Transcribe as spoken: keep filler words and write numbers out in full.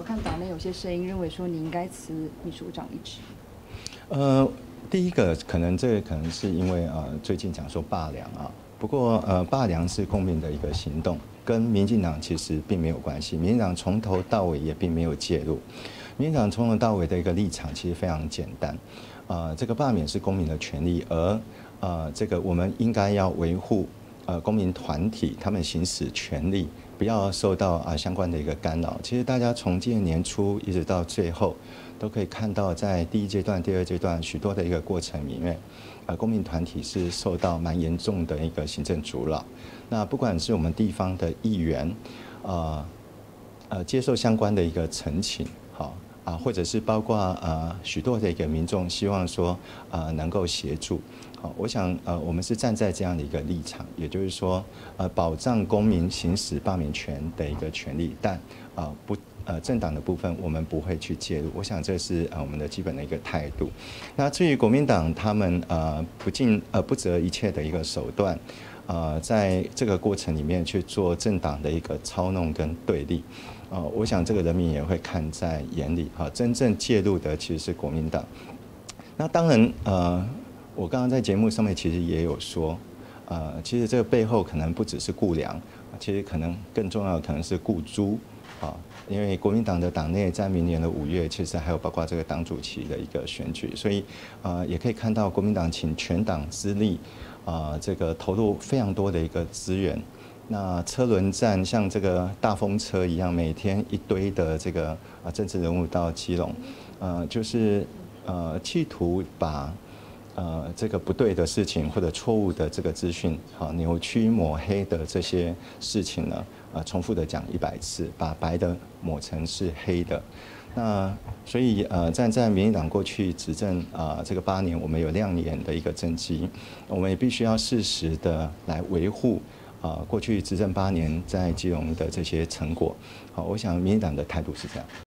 我看党内有些声音认为说你应该辞秘书长一职。呃，第一个可能这可能是因为啊、呃、最近讲说罢梁啊，不过呃罢梁是公民的一个行动，跟民进党其实并没有关系，民进党从头到尾也并没有介入，民进党从头到尾的一个立场其实非常简单，啊、呃、这个罢免是公民的权利，而呃这个我们应该要维护。 呃，公民团体他们行使权利，不要受到啊、呃、相关的一个干扰。其实大家从今年年初一直到最后，都可以看到，在第一阶段、第二阶段许多的一个过程里面，呃，公民团体是受到蛮严重的一个行政阻扰。那不管是我们地方的议员，呃呃，接受相关的一个陈情，好啊，或者是包括呃许多的一个民众希望说啊、呃、能够协助。 我想，呃，我们是站在这样的一个立场，也就是说，呃，保障公民行使罢免权的一个权利，但，呃，不，呃，政党的部分我们不会去介入。我想这是呃我们的基本的一个态度。那至于国民党他们呃不尽呃不择一切的一个手段，呃，在这个过程里面去做政党的一个操弄跟对立。 呃，我想这个人民也会看在眼里哈。真正介入的其实是国民党。那当然，呃。 我刚刚在节目上面其实也有说，呃，其实这个背后可能不只是顾梁，其实可能更重要的可能是顾朱啊，因为国民党的党内在明年的五月，其实还有包括这个党主席的一个选举，所以呃，也可以看到国民党请全党之力啊、呃，这个投入非常多的一个资源。 那车轮战像这个大风车一样，每天一堆的这个啊政治人物到基隆，呃，就是呃企图把 呃，这个不对的事情或者错误的这个资讯，好扭曲抹黑的这些事情呢，呃，重复的讲一百次，把白的抹成是黑的。那所以呃，站在民进党过去执政啊、呃、这个八年，我们有亮眼的一个政绩，我们也必须要适时的来维护啊、呃、过去执政八年在基隆的这些成果。好，我想民进党的态度是这样。